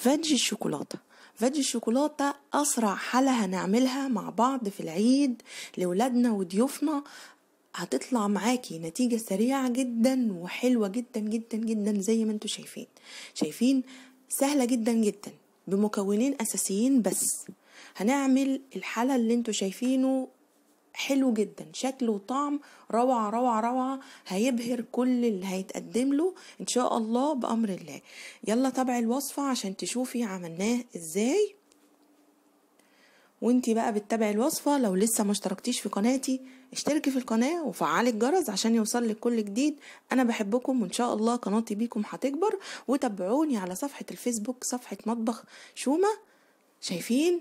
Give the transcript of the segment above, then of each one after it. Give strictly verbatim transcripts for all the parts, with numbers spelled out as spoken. فادج الشوكولاتة. فادج الشوكولاتة أسرع حالة هنعملها مع بعض في العيد لولادنا وضيوفنا، هتطلع معاكي نتيجة سريعة جدا وحلوة جدا جدا جدا زي ما انتوا شايفين شايفين سهلة جدا جدا بمكونين أساسيين بس. هنعمل الحالة اللي انتوا شايفينه حلو جدا، شكل وطعم روعة روعة روعة، هيبهر كل اللي هيتقدم له ان شاء الله بأمر الله. يلا تابعي الوصفة عشان تشوفي عملناه ازاي، وانتي بقى بتتابعي الوصفة لو لسه ما اشتركتيش في قناتي اشتركي في القناة وفعلي الجرس عشان يوصلك كل جديد. انا بحبكم وان شاء الله قناتي بيكم هتكبر، وتابعوني على صفحة الفيسبوك صفحة مطبخ شومة. شايفين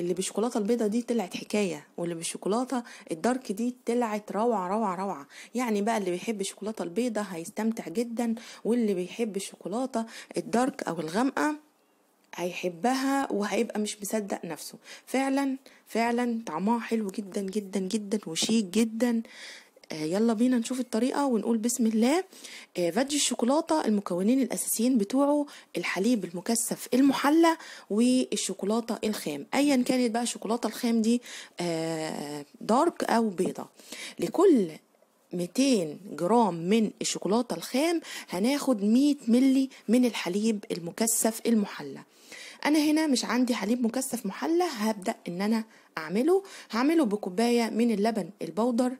اللي بالشوكولاته البيضه دي طلعت حكايه، واللي بالشوكولاته الدارك دي طلعت روعه روعه روعه. يعني بقى اللي بيحب الشوكولاته البيضه هيستمتع جدا، واللي بيحب الشوكولاته الدارك او الغامقه هيحبها وهيبقى مش مصدق نفسه. فعلا فعلا طعمها حلو جدا جدا جدا وشيك جدا. يلا بينا نشوف الطريقة ونقول بسم الله. فادج الشوكولاتة المكونين الأساسيين بتوعه الحليب المكثف المحلى والشوكولاتة الخام، أيا كانت بقى الشوكولاتة الخام دي دارك أو بيضة. لكل مئتين جرام من الشوكولاتة الخام هناخد مية ملي من الحليب المكثف المحلى. انا هنا مش عندي حليب مكثف محلى، هبدأ ان انا اعمله هعمله بكوباية من اللبن البودر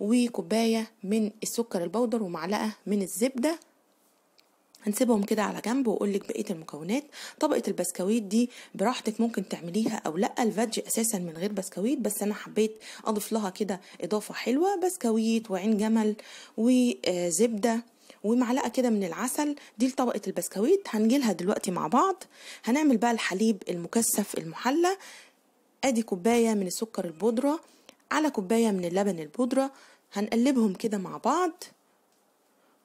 وكوباية من السكر البودر ومعلقة من الزبدة. هنسيبهم كده على جنب واقولك بقية المكونات. طبقة البسكويت دي براحتك ممكن تعمليها او لا، الفادج اساسا من غير بسكويت، بس انا حبيت اضيف لها كده اضافة حلوة، بسكويت وعين جمل وزبدة ومعلقة كده من العسل. دي لطبقة البسكويت هنجيلها دلوقتي مع بعض. هنعمل بقى الحليب المكثف المحلى، ادي كوباية من السكر البودرة على كوباية من اللبن البودرة، هنقلبهم كده مع بعض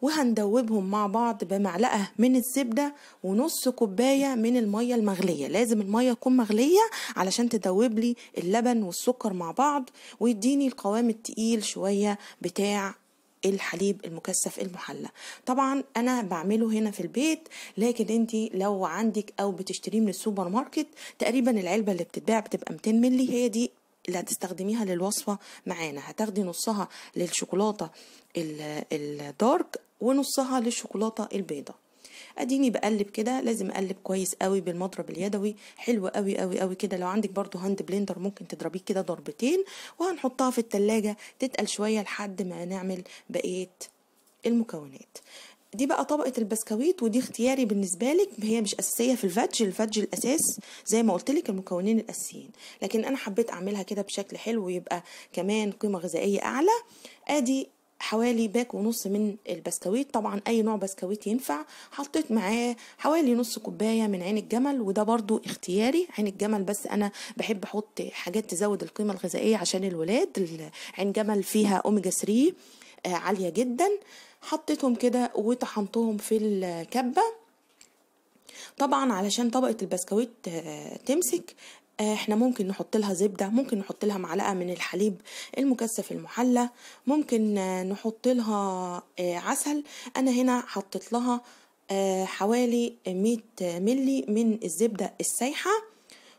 وهندوبهم مع بعض بمعلقة من الزبدة ونص كوباية من المية المغلية. لازم المية تكون مغلية علشان تدوب لي اللبن والسكر مع بعض ويديني القوام التقيل شوية بتاع الحليب المكثف المحلى. طبعا انا بعمله هنا في البيت، لكن انتي لو عندك او بتشتريه من السوبر ماركت تقريبا العلبة اللي بتتباع بتبقى مئتين ملي، هي دي اللي هتستخدميها للوصفة معانا. هتاخدي نصها للشوكولاتة الدارك ونصها للشوكولاتة البيضة. اديني بقلب كده، لازم اقلب كويس قوي بالمضرب اليدوي، حلو قوي قوي قوي كده. لو عندك برضو هاند بلندر ممكن تضربيه كده ضربتين، وهنحطها في التلاجة تتقل شوية لحد ما نعمل بقية المكونات. دي بقى طبقة البسكويت، ودي اختياري بالنسبة لك، هي مش أساسية في الفادج. الفادج الأساس زي ما قلت لك المكونين الأساسيين، لكن أنا حبيت أعملها كده بشكل حلو ويبقى كمان قيمة غذائية أعلى. أدي حوالي باك ونص من البسكويت، طبعا أي نوع بسكويت ينفع. حطيت معاه حوالي نص كوباية من عين الجمل، وده برضو اختياري عين الجمل، بس أنا بحب أحط حاجات تزود القيمة الغذائية عشان الولاد. عين جمل فيها أوميجا ثلاثة عالية جدا. حطيتهم كده وطحنتهم في الكبة. طبعا علشان طبقة البسكويت تمسك احنا ممكن نحط لها زبدة، ممكن نحط لها معلقة من الحليب المكثف المحلى، ممكن نحط لها عسل. انا هنا حطيت لها حوالي مية ملي من الزبدة السايحة،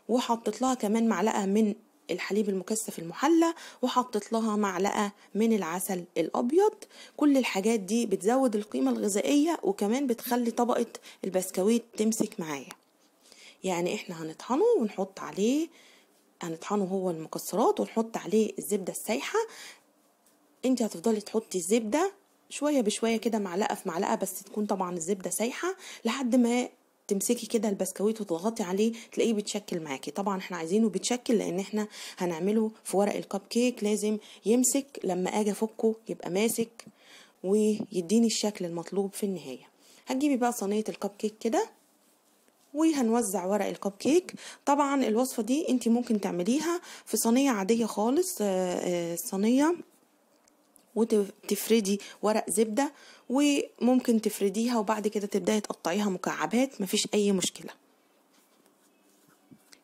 وحطيت لها كمان معلقة من الحليب المكثف المحلى، وحطيت لها معلقة من العسل الأبيض. كل الحاجات دي بتزود القيمة الغذائية وكمان بتخلي طبقة البسكويت تمسك معايا. يعني احنا هنطحنه ونحط عليه هنطحنه هو المكسرات ونحط عليه الزبدة السايحة. انت هتفضلي تحطي الزبدة شوية بشوية كده، معلقة في معلقة، بس تكون طبعا الزبدة سايحة، لحد ما تمسكي كده البسكويت وتضغطي عليه تلاقيه بيتشكل معاكي. طبعا احنا عايزينه بيتشكل لان احنا هنعمله في ورق الكب كيك، لازم يمسك لما اجي افكه يبقى ماسك ويديني الشكل المطلوب في النهايه. هتجيبي بقى صينيه الكب كيك كده وهنوزع ورق الكب كيك. طبعا الوصفه دي انت ممكن تعمليها في صينيه عاديه خالص، صينيه وتفردي ورق زبدة، وممكن تفرديها وبعد كده تبدأي تقطعيها مكعبات، مفيش اي مشكلة.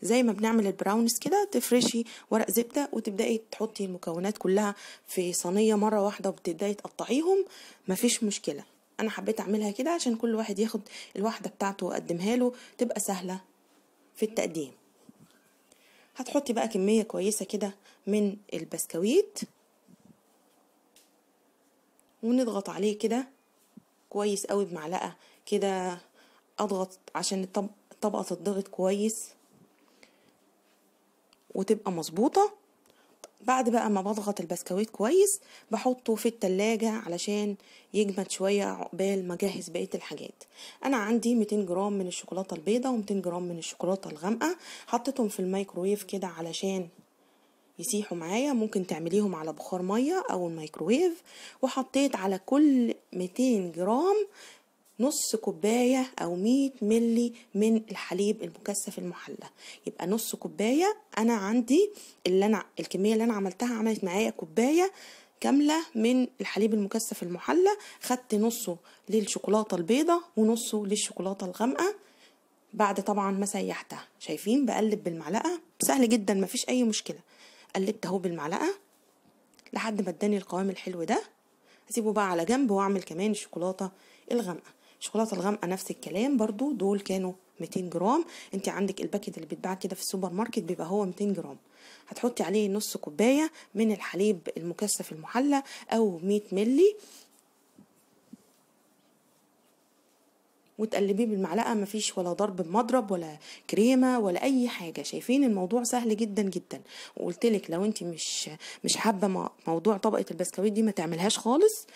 زي ما بنعمل البراونيز كده، تفرشي ورق زبدة وتبدأي تحطي المكونات كلها في صينية مرة واحدة وبتبدأي تقطعيهم، مفيش مشكلة. انا حبيت اعملها كده عشان كل واحد ياخد الواحده بتاعته واقدمها له، تبقى سهله في التقديم. هتحطي بقى كميه كويسه كده من البسكويت ونضغط عليه كده كويس قوي بمعلقه كده، اضغط عشان الطبقه تتضغط كويس وتبقى مظبوطه. بعد بقى ما بضغط البسكويت كويس بحطه في التلاجة علشان يجمد شوية عقبال ما اجهز بقية الحاجات. انا عندي مئتين جرام من الشوكولاتة البيضة ومئتين جرام من الشوكولاتة الغامقة، حطيتهم في الميكرويف كده علشان يسيحوا معايا، ممكن تعمليهم على بخار مية او الميكرويف. وحطيت على كل مئتين جرام نص كوباية او مية ملي من الحليب المكثف المحلى، يبقى نص كوباية. انا عندي اللي انا الكمية اللي انا عملتها عملت معايا كوباية كاملة من الحليب المكثف المحلى، خدت نصه للشوكولاتة البيضة ونصه للشوكولاتة الغامقة بعد طبعا ما سيحتها. شايفين بقلب بالمعلقة، سهل جدا مفيش اي مشكلة. قلبت اهو بالمعلقة لحد ما اداني القوام الحلو ده، هسيبه بقى على جنب واعمل كمان الشوكولاتة الغامقة. الشوكولاته الغامقه نفس الكلام برضو، دول كانوا مئتين جرام. انت عندك الباكيت اللي بيتباع كده في السوبر ماركت بيبقى هو مئتين جرام، هتحطي عليه نص كوبايه من الحليب المكثف المحلى او مية ملي وتقلبيه بالمعلقه، مفيش ولا ضرب بمضرب ولا كريمه ولا اي حاجه. شايفين الموضوع سهل جدا جدا. وقلتلك لو انت مش مش حابه موضوع طبقه البسكويت دي ما تعملهاش خالص،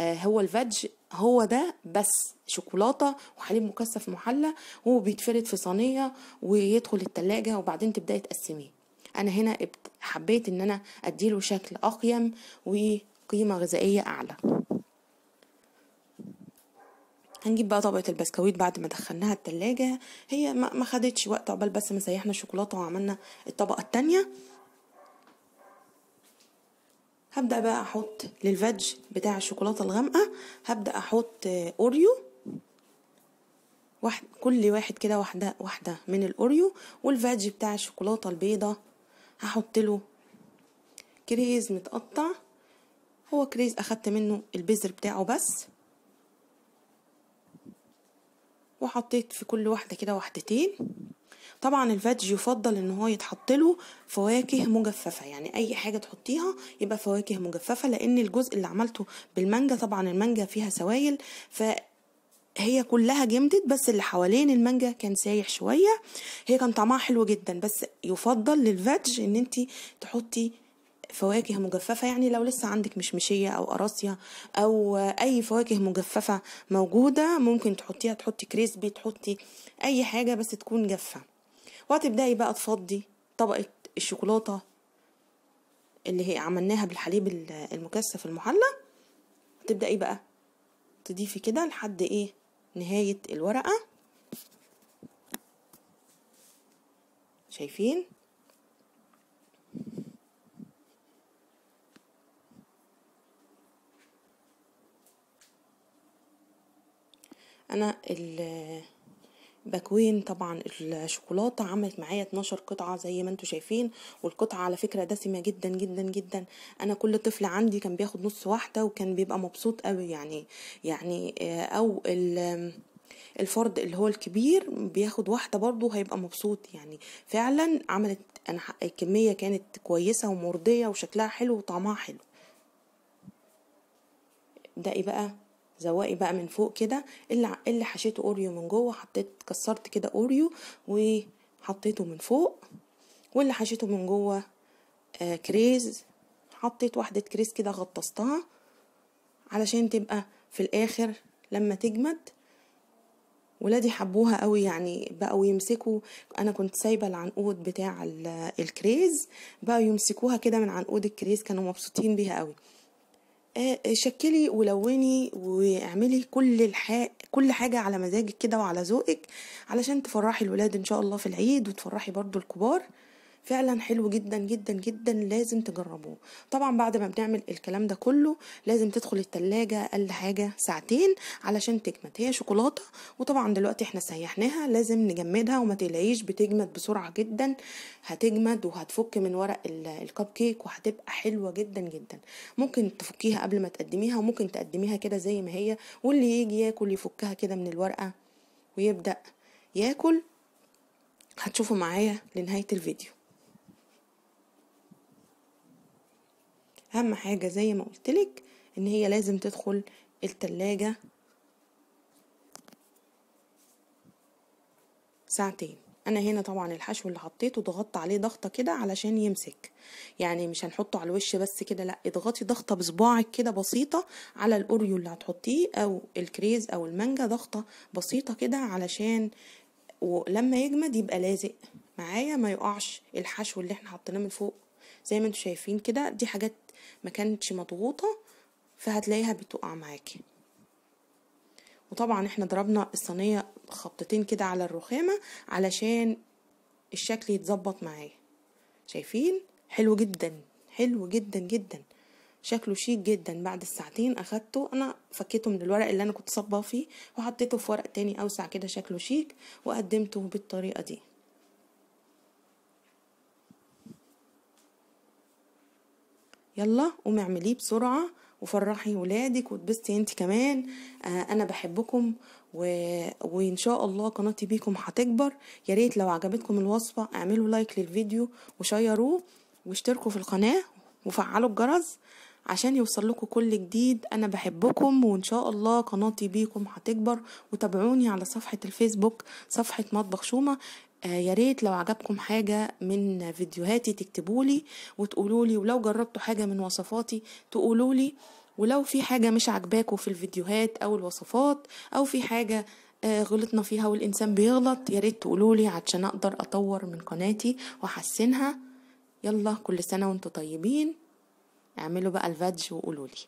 هو الفادج هو ده بس شوكولاته وحليب مكثف محلى، هو بيتفرد في صينيه ويدخل التلاجة وبعدين تبداي تقسميه. انا هنا حبيت ان انا اديله شكل اقيم وقيمه غذائيه اعلى. هنجيب بقى طبقه البسكويت بعد ما دخلناها التلاجة، هي ما خدتش وقت عقبال بس ما سيحنا الشوكولاته وعملنا الطبقه الثانيه. هبدا بقى احط للفادج بتاع الشوكولاته الغامقه، هبدا احط اوريو واحد كل واحد كده واحده واحده من الاوريو، والفادج بتاع الشوكولاته البيضه هحط له كريز متقطع، هو كريز اخدت منه البذر بتاعه بس، وحطيت في كل واحده كده واحدتين. طبعا الفادج يفضل ان هو يتحط له فواكه مجففه، يعني اي حاجه تحطيها يبقى فواكه مجففه، لان الجزء اللي عملته بالمانجا طبعا المانجا فيها سوائل فهي كلها جمدت، بس اللي حوالين المانجا كان سايح شويه، هي كان طعمها حلو جدا بس يفضل للفادج ان انت تحطي فواكه مجففه. يعني لو لسه عندك مشمشيه او قراصيه او اي فواكه مجففه موجوده ممكن تحطيها، تحطي كريسبي تحطي اي حاجه بس تكون جافه. وهتبداي بقى تفضي طبقه الشوكولاته اللي هي عملناها بالحليب المكثف المحلى، هتبداي بقى تضيفي كده لحد ايه نهايه الورقه. شايفين انا الباكوين طبعا الشوكولاته عملت معايا اتناشر قطعه زي ما انتم شايفين، والقطعه على فكره دسمه جدا جدا جدا. انا كل طفل عندي كان بياخد نص واحده وكان بيبقى مبسوط قوي، يعني يعني او الفرد اللي هو الكبير بياخد واحده برضه هيبقى مبسوط. يعني فعلا عملت انا الكميه كانت كويسه ومرضيه وشكلها حلو وطعمها حلو. ابدأي بقى زوقي بقى من فوق كده اللي اللي حشيته اوريو من جوه، حطيت كسرت كده اوريو وحطيته من فوق، واللي حشيته من جوه آه كريز، حطيت واحده كريز كده غطستها علشان تبقى في الاخر لما تجمد. ولادي حبوها قوي يعني، بقوا يمسكوا، انا كنت سايبه العنقود بتاع الكريز بقوا يمسكوها كده من عنقود الكريز، كانوا مبسوطين بيها قوي. شكلي ولوني واعملي كل الحاجة كل حاجه على مزاجك كده وعلى ذوقك علشان تفرحي الولاد ان شاء الله في العيد وتفرحي برضو الكبار فعلا حلو جدا جدا جدا، لازم تجربوه. طبعا بعد ما بنعمل الكلام ده كله لازم تدخل التلاجة اقل حاجه ساعتين علشان تجمد. هي شوكولاته وطبعا دلوقتي احنا سيحناها، لازم نجمدها وما تقلقيش بتجمد بسرعه جدا، هتجمد وهتفك من ورق الكب كيك وهتبقى حلوه جدا جدا. ممكن تفكيها قبل ما تقدميها، وممكن تقدميها كده زي ما هي، واللي يجي ياكل يفكها كده من الورقه ويبدا ياكل. هتشوفوا معايا لنهايه الفيديو. اهم حاجه زي ما قلتلك ان هي لازم تدخل التلاجة ساعتين. انا هنا طبعا الحشو اللي حطيته ضغطت عليه ضغطه كده علشان يمسك، يعني مش هنحطه على الوش بس كده، لا اضغطي ضغطه بصباعك كده بسيطه على الاوريو اللي هتحطيه او الكريز او المانجا، ضغطه بسيطه كده علشان ولما يجمد يبقى لازق معايا ما يقعش الحشو اللي احنا حطيناه من فوق. زي ما انتم شايفين كده دي حاجات ما كانتش مضغوطه فهتلاقيها بتقع معاكي. وطبعا احنا ضربنا الصينيه خبطتين كده على الرخامه علشان الشكل يتظبط معايا. شايفين حلو جدا حلو جدا جدا، شكله شيك جدا. بعد الساعتين اخدته انا فكيته من الورق اللي انا كنت صباه فيه وحطيته في ورق تاني اوسع كده شكله شيك، وقدمته بالطريقه دي. يلا قومي اعمليه بسرعه وفرحي ولادك وتبسطي انت كمان. آه انا بحبكم و... وان شاء الله قناتي بيكم هتكبر. يا ريت لو عجبتكم الوصفه اعملوا لايك للفيديو وشيروه واشتركوا في القناه وفعلوا الجرس عشان يوصل لكم كل جديد. انا بحبكم وان شاء الله قناتي بيكم هتكبر، وتابعوني على صفحه الفيسبوك صفحه مطبخ شومه. آه يا ريت لو عجبكم حاجه من فيديوهاتي تكتبولي وتقولولي، ولو جربتوا حاجه من وصفاتي تقولولي، ولو في حاجه مش عجباكوا في الفيديوهات او الوصفات، او في حاجه آه غلطنا فيها والانسان بيغلط، يا ريت تقولولي عشان اقدر اطور من قناتي واحسنها. يلا كل سنه وانتوا طيبين. اعملوا بقى الفادج وقولولي.